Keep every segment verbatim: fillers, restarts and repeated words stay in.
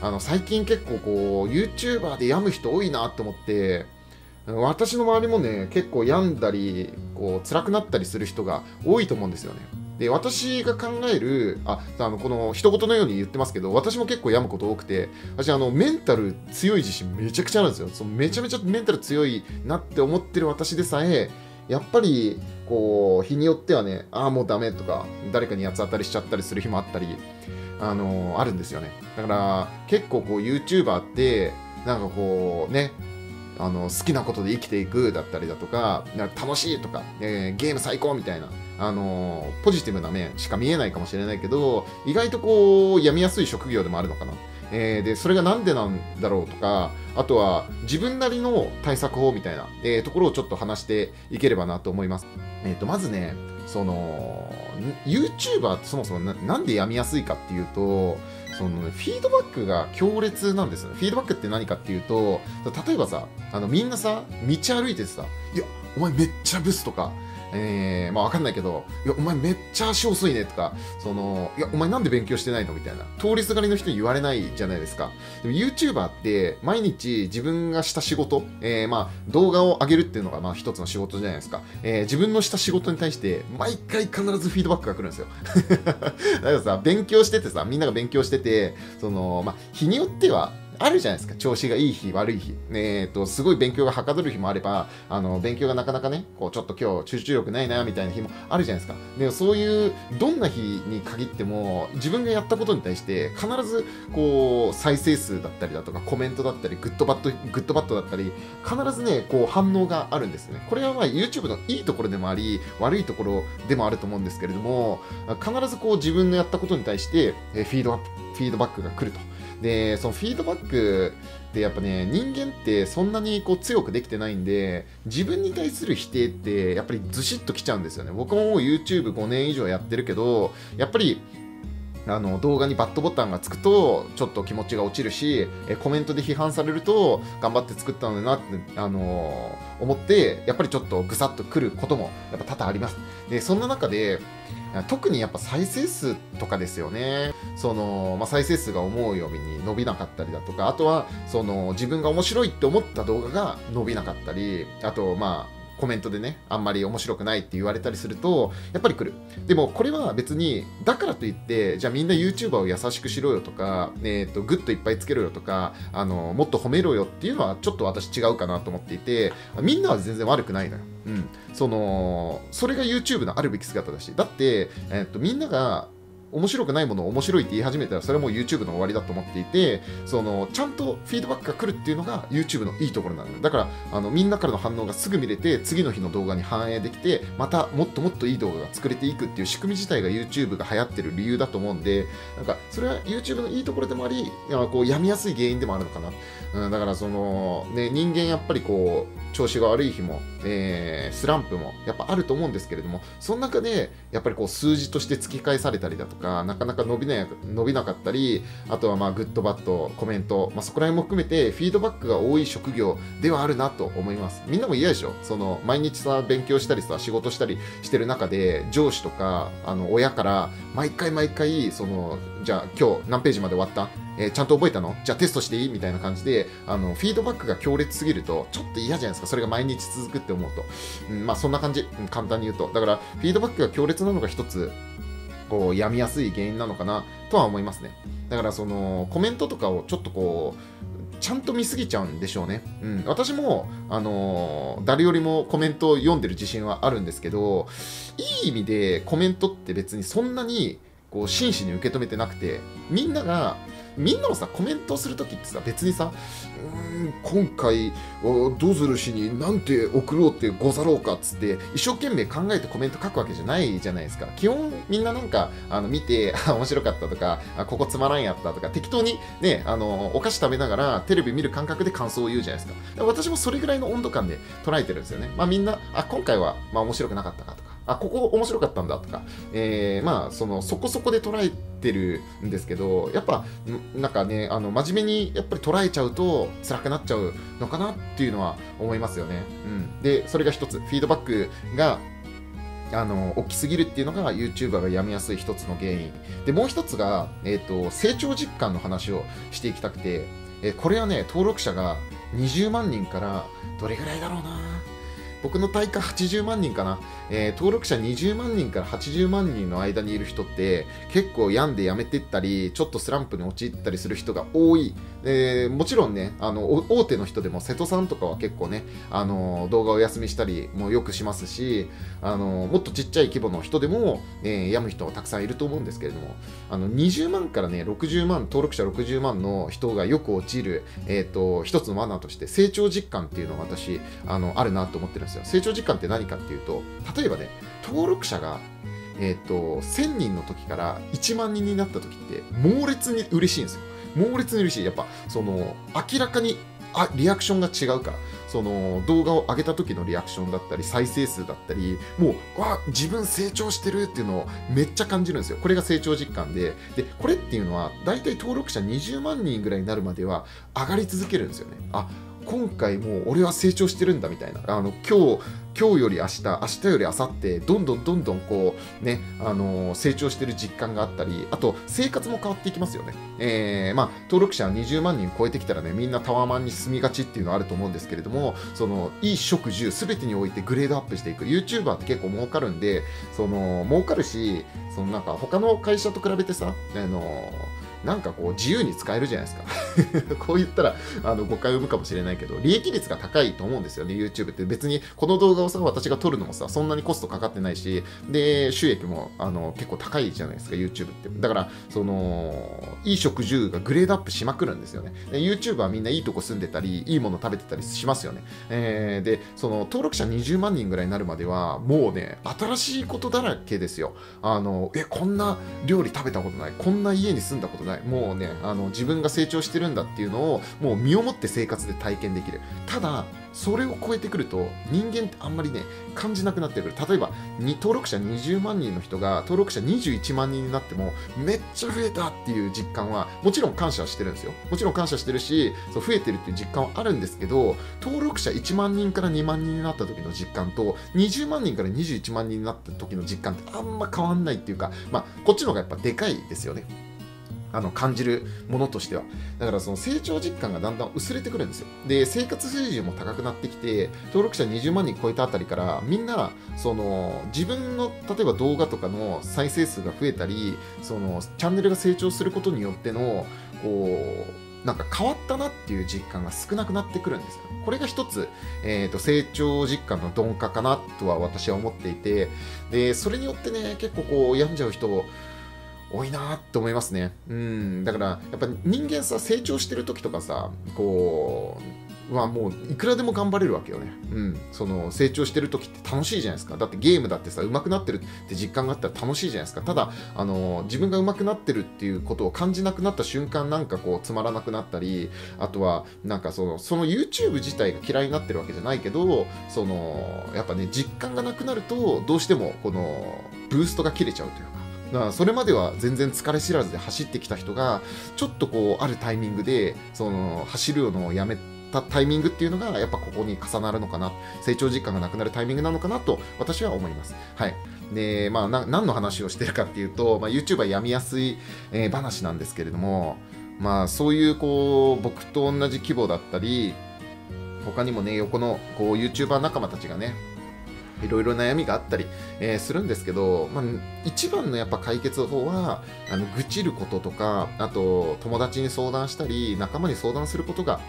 あの最近結構こう ユーチューバー で病む人多いなと思って、私の周りもね結構病んだりこう辛くなったりする人が多いと思うんですよね。で私が考えるああのこの一言のように言ってますけど、私も結構病むこと多くて、私あのメンタル強い自信めちゃくちゃなんですよ。そのめちゃめちゃメンタル強いなって思ってる私でさえやっぱりこう日によってはね、ああもうダメとか誰かに八つ当たりしちゃったりする日もあったり、あのー、あるんですよね。だから結構こう ユーチューバー ってなんかこうね、あの好きなことで生きていくだったりだとか楽しいとか、えー、ゲーム最高みたいな、あのー、ポジティブな面しか見えないかもしれないけど、意外とこう病みやすい職業でもあるのかな、えー、でそれがなんでなんだろうとか、あとは自分なりの対策法みたいな、えー、ところをちょっと話していければなと思います。えー、とまずね、その ユーチューバー ってそもそも な, なんで病みやすいかっていうと、そのフィードバックが強烈なんですよ。フィードバックって何かっていうと、例えばさ、あのみんなさ道歩いててさ「いやお前めっちゃブス」とか、えー、まあ分かんないけど「いやお前めっちゃ足遅いね」とか、その「いやお前なんで勉強してないの?」みたいな通りすがりの人に言われないじゃないですか。でも ユーチューバー って毎日自分がした仕事、えー、まあ動画を上げるっていうのがまあ一つの仕事じゃないですか、えー、自分のした仕事に対して毎回必ずフィードバックが来るんですよ。だからさ、勉強しててさ、みんなが勉強してて、そのまあ日によってはあるじゃないですか、調子がいい日悪い日、えー、とすごい勉強がはかどる日もあれば、あの勉強がなかなかねこうちょっと今日集中力ないなみたいな日もあるじゃないですか。でもそういうどんな日に限っても自分がやったことに対して必ずこう再生数だったりだとかコメントだったりグッドバッドグッドバッドだったり必ずねこう反応があるんですね。これはまあ ユーチューブ のいいところでもあり悪いところでもあると思うんですけれども、必ずこう自分のやったことに対してフィードバックフィードバックが来ると。でそのフィードバックってやっぱね、人間ってそんなにこう強くできてないんで、自分に対する否定ってやっぱりずしっときちゃうんですよね。僕ももう ユーチューブごねん以上やってるけど、やっぱりあの動画にバッドボタンがつくとちょっと気持ちが落ちるし、コメントで批判されると頑張って作ったのになって、あのー、思ってやっぱりちょっとぐさっとくることもやっぱ多々あります。でそんな中で特にやっぱ再生数とかですよね。その、まあ、再生数が思うように伸びなかったりだとか、あとはその自分が面白いって思った動画が伸びなかったり、あとまあコメントでねあんまり面白くないって言われたりするとやっぱり来る。でもこれは別にだからといってじゃあみんな ユーチューバー を優しくしろよとか、えー、とグッといっぱいつけろよとか、あのもっと褒めろよっていうのはちょっと私違うかなと思っていて、みんなは全然悪くないのよ。うん、そのそれが ユーチューブ のあるべき姿だし、だって、えー、とみんなが面白くないものを面白いって言い始めたらそれはもう ユーチューブ の終わりだと思っていて、そのちゃんとフィードバックが来るっていうのが ユーチューブ のいいところなんで、だからあのみんなからの反応がすぐ見れて次の日の動画に反映できて、またもっともっといい動画が作れていくっていう仕組み自体が ユーチューブ が流行ってる理由だと思うんで、なんかそれは ユーチューブ のいいところでもあり、こう病みやすい原因でもあるのかな。うん、だからその、ね、人間やっぱりこう調子が悪い日も、えー、スランプもやっぱあると思うんですけれども、その中でやっぱりこう数字として突き返されたりだとかなかなか伸びない、伸びなかったり、あとはまあグッドバッドコメント、まあ、そこら辺も含めてフィードバックが多い職業ではあるなと思います。みんなも嫌でしょ、その毎日さ勉強したりさ仕事したりしてる中で上司とかあの親から毎回毎回そのじゃあ今日何ページまで終わった?えー、ちゃんと覚えたの?じゃあテストしていい?みたいな感じであのフィードバックが強烈すぎるとちょっと嫌じゃないですか、それが毎日続くって思うと、うん、まあそんな感じ、うん、簡単に言うと。だからフィードバックが強烈なのが一つこう病みやすい原因なのかなとは思いますね。だからそのコメントとかをちょっとこうちゃんと見すぎちゃうんでしょうね。うん、私もあのー、誰よりもコメントを読んでる自信はあるんですけど、いい意味でコメントって別にそんなにこう真摯に受け止めてなくて、みんながみんなもさコメントをするときってさ別にさ「うーん今回どうするしになんて送ろうってござろうか」っつって一生懸命考えてコメント書くわけじゃないじゃないですか。基本みんななんかあの見て面白かったとかここつまらんやったとか適当にねあのお菓子食べながらテレビ見る感覚で感想を言うじゃないですか。私もそれぐらいの温度感で捉えてるんですよね。まあみんなあ今回はまあ面白くなかったかとかあここ面白かったんだとか、えー、まあそのそこそこで捉えてるんですけど、やっぱなんかねあの真面目にやっぱり捉えちゃうと辛くなっちゃうのかなっていうのは思いますよね。うん、でそれが一つフィードバックがあの大きすぎるっていうのが YouTuber がやめやすい一つの原因で、もう一つが、えー、と成長実感の話をしていきたくて、えー、これはね、登録者がにじゅうまんにんからどれぐらいだろうな、僕の体感はちじゅうまんにんかな、えー、登録者にじゅうまんにんからはちじゅうまんにんの間にいる人って結構病んでやめてったりちょっとスランプに陥ったりする人が多い、えー、もちろんね、あの大手の人でも瀬戸さんとかは結構ね、あの動画をお休みしたりもよくしますし、あのもっとちっちゃい規模の人でも、えー、病む人はたくさんいると思うんですけれども、あのにじゅうまんから、ね、ろくじゅうまん、登録者ろくじゅうまんの人がよく陥る、えー、と一つの罠として成長実感っていうのが私 あの、あるなと思ってるんです。成長実感って何かっていうと、例えばね、登録者が、えー、とせんにんの時からいちまんにんになった時って猛烈に嬉しいんですよ。猛烈に嬉しい。やっぱその明らかにあリアクションが違うから、その動画を上げた時のリアクションだったり再生数だったり、もうわ自分成長してるっていうのをめっちゃ感じるんですよ。これが成長実感 で, でこれっていうのはだいたい登録者にじゅうまんにんぐらいになるまでは上がり続けるんですよね。あ今回もう俺は成長してるんだみたいな、あの今日今日より明日、明日より明後日、どんどんどんどんこう、ね、あのー、成長してる実感があったり、あと生活も変わっていきますよね。えーまあ、登録者にじゅうまんにん超えてきたらね、みんなタワマンに住みがちっていうのはあると思うんですけれども、そのいい食住すべてにおいてグレードアップしていく。 YouTuber って結構儲かるんで、その儲かるし、そのなんか他の会社と比べてさ、あのーなんかこう自由に使えるじゃないですか。こう言ったらあの誤解を生むかもしれないけど、利益率が高いと思うんですよね、YouTube って。別にこの動画をさ、私が撮るのもさ、そんなにコストかかってないし、で収益もあの結構高いじゃないですか、YouTube って。だからそのいい食住がグレードアップしまくるんですよね。 YouTuber はみんないいとこ住んでたりいいもの食べてたりしますよね、えー、でその登録者にじゅうまんにんぐらいになるまではもうね、新しいことだらけですよ。あのえこんな料理食べたことない、こんな家に住んだことない、もうね、あの自分が成長してるんだっていうのをもう身をもって生活で体験できる。ただそれを超えてくると人間ってあんまりね感じなくなってくる。例えば登録者にじゅうまんにんの人が登録者にじゅういちまんにんになってもめっちゃ増えたっていう実感は、もちろん感謝してるんですよ。もちろん感謝してるし、そう増えてるっていう実感はあるんですけど、登録者いちまんにんからにまんにんになった時の実感とにじゅうまんにんからにじゅういちまんにんになった時の実感ってあんま変わんないっていうか、まあこっちの方がやっぱでかいですよね、あの感じるものとしては。だからその成長実感がだんだん薄れてくるんですよ。で生活水準も高くなってきて、登録者にじゅうまんにん超えたあたりからみんなその自分の例えば動画とかの再生数が増えたり、そのチャンネルが成長することによってのこうなんか変わったなっていう実感が少なくなってくるんですよ。これが一つ、えーと、成長実感の鈍化かなとは私は思っていて、でそれによってね結構こう病んじゃう人を多いなと思いますね。うん、だからやっぱ人間さ、成長してる時とかさ、こうはもういくらでも頑張れるわけよね。うん、その成長してる時って楽しいじゃないですか。だってゲームだってさ、上手くなってるって実感があったら楽しいじゃないですか。ただあの自分が上手くなってるっていうことを感じなくなった瞬間、なんかこうつまらなくなったり、あとはなんかそのその YouTube 自体が嫌いになってるわけじゃないけど、そのやっぱね実感がなくなるとどうしてもこのブーストが切れちゃうというか。だからそれまでは全然疲れ知らずで走ってきた人がちょっとこうあるタイミングでその走るのをやめたタイミングっていうのがやっぱここに重なるのかな、成長実感がなくなるタイミングなのかなと私は思います。はい。でまあな何の話をしてるかっていうと、まあ、YouTuber 病みやすい、えー、話なんですけれども、まあそういうこう僕と同じ規模だったり他にもね横のこう YouTuber 仲間たちがねいろいろ悩みがあったり、えー、するんですけど、まあ、一番のやっぱ解決法はあの愚痴ることとか、あと友達に相談したり仲間に相談することが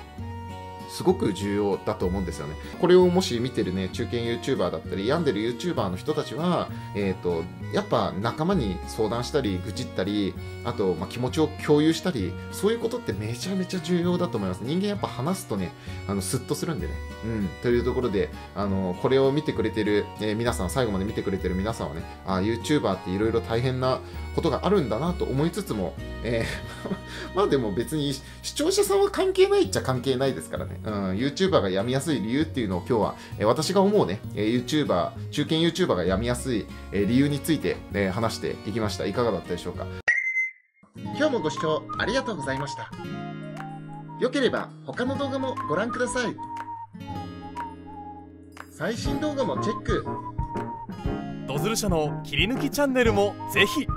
すごく重要だと思うんですよね。これをもし見てるね中堅 YouTuber だったり病んでる YouTuber の人たちは、えーと、やっぱ仲間に相談したり愚痴ったり、あと、まあ、気持ちを共有したり、そういうことってめちゃめちゃ重要だと思います。人間やっぱ話すとねあのスッとするんでね、うん、というところであのこれを見てくれてる、えー、皆さん、最後まで見てくれてる皆さんはね、あー YouTuber っていろいろ大変なことがあるんだなと思いつつも、えー、まあでも別に視聴者さんは関係ないっちゃ関係ないですからね。うん、YouTuber が病みやすい理由っていうのを今日は、えー、私が思うね、えー、YouTuber、中堅 YouTuber が病みやすい、えー、理由について、えー、話していきました。いかがだったでしょうか。今日もご視聴ありがとうございました。良ければ他の動画もご覧ください。最新動画もチェック。ズル社の切り抜きチャンネルもぜひ。